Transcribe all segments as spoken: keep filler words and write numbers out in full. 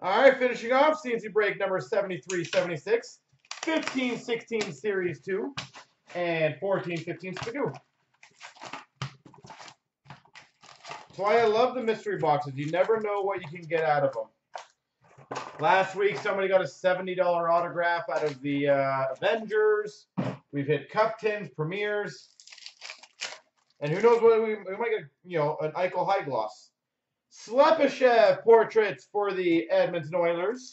All right, finishing off, C N C break number seventy-three seventy-six, fifteen sixteen Series two, and fourteen fifteen Spagoo. That's why I love the mystery boxes. You never know what you can get out of them. Last week, somebody got a seventy dollar autograph out of the uh, Avengers. We've hit Cup Tins, Premieres. And who knows what we, we might get, you know, an Eichel high gloss. Slepyshev portraits for the Edmonton Oilers.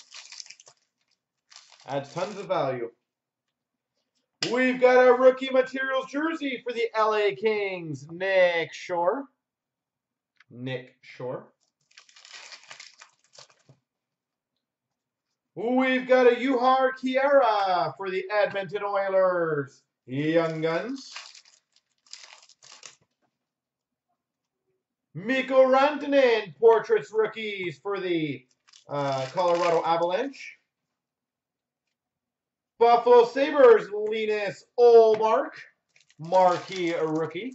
Adds tons of value. We've got a rookie materials jersey for the L A Kings, Nick Shore. Nick Shore. We've got a Yuhar Kiera for the Edmonton Oilers, Young Guns. Mikko Rantanen, Portraits Rookies for the uh, Colorado Avalanche. Buffalo Sabres, Linus Olmark, Marquee Rookie.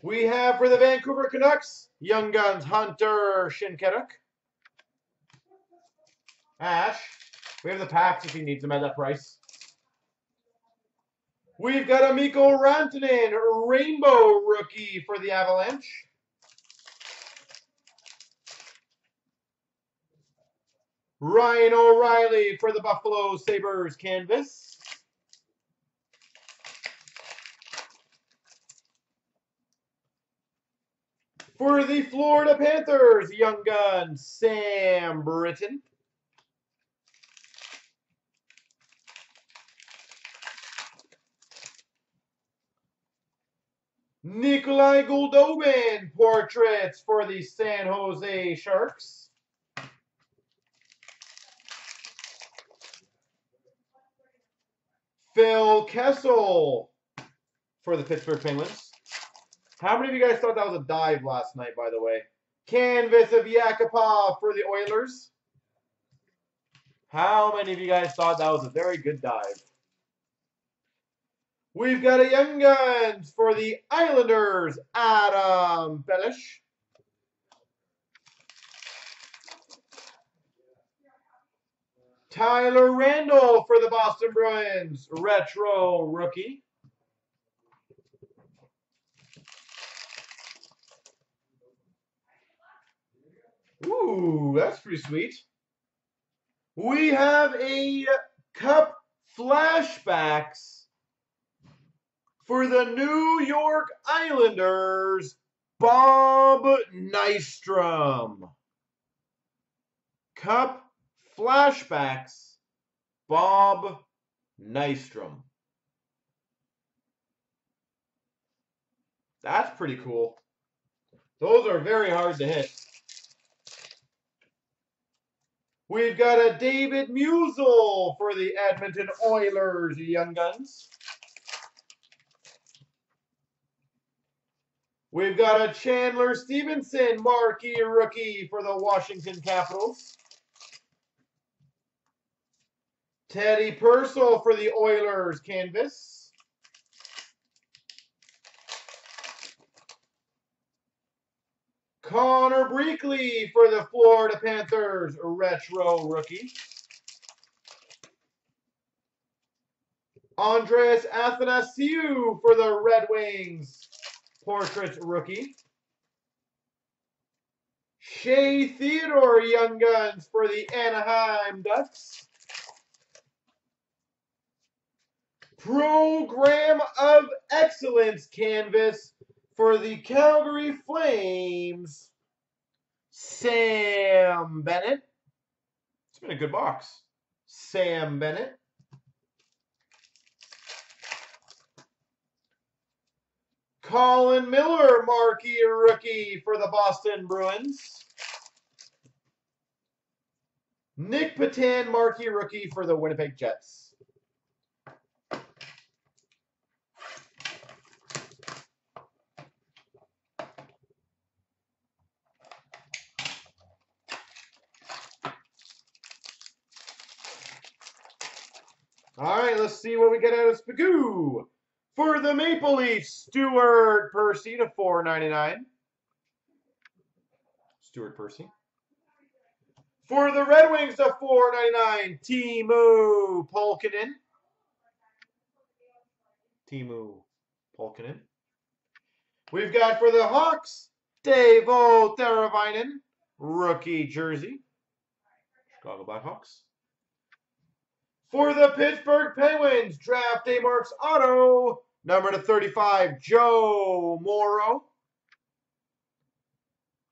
We have for the Vancouver Canucks, Young Guns, Hunter Shinkaduk. Ash, we have the packs if he needs them at that price. We've got a Mikko Rantanen, Rainbow Rookie for the Avalanche. Ryan O'Reilly for the Buffalo Sabres Canvas. For the Florida Panthers, Young Gun, Sam Britton. Nikolai Goldobin, Portraits for the San Jose Sharks. Phil Kessel for the Pittsburgh Penguins. How many of you guys thought that was a dive last night, by the way? Canvas of Yakupov for the Oilers. How many of you guys thought that was a very good dive? We've got a Young Guns for the Islanders, Adam Bellish. Tyler Randall for the Boston Bruins, Retro Rookie. Ooh, that's pretty sweet. We have a Cup Flashbacks for the New York Islanders, Bob Nystrom. Cup Flashbacks, Bob Nystrom. That's pretty cool. Those are very hard to hit. We've got a David Musel for the Edmonton Oilers, Young Guns. We've got a Chandler Stevenson, Marquee Rookie for the Washington Capitals. Teddy Purcell for the Oilers Canvas. Connor Broekley for the Florida Panthers, Retro Rookie. Andres Athanasiou for the Red Wings, Portraits Rookie. Shea Theodore, Young Guns for the Anaheim Ducks. Program of Excellence Canvas for the Calgary Flames, Sam Bennett. It's been a good box. Sam Bennett. Colin Miller, Marquee Rookie for the Boston Bruins. Nick Petan, Marquee Rookie for the Winnipeg Jets. All right, let's see what we get out of Spagoo. For the Maple Leafs, Stuart Percy to four ninety-nine. Stuart Percy. For the Red Wings, the four ninety-nine, Timo Polkanen. Timo Polkanen. We've got for the Hawks, Daveo Teravainen, rookie jersey. Chicago Blackhawks. For the Pittsburgh Penguins, draft day marks auto, number to thirty-five, Joe Morrow.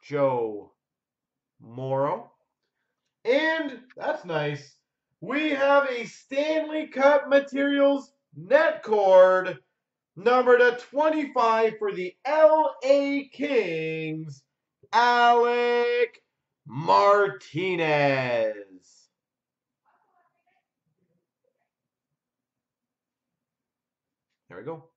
Joe Morrow. And that's nice. We have a Stanley Cup Materials net cord, number to twenty-five for the L A Kings, Alec Martinez. There we go.